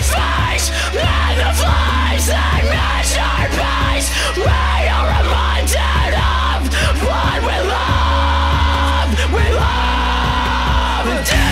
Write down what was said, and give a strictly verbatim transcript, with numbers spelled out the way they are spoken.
flies, flies, and the flies that miss our peace. We are reminded of what we love, we love.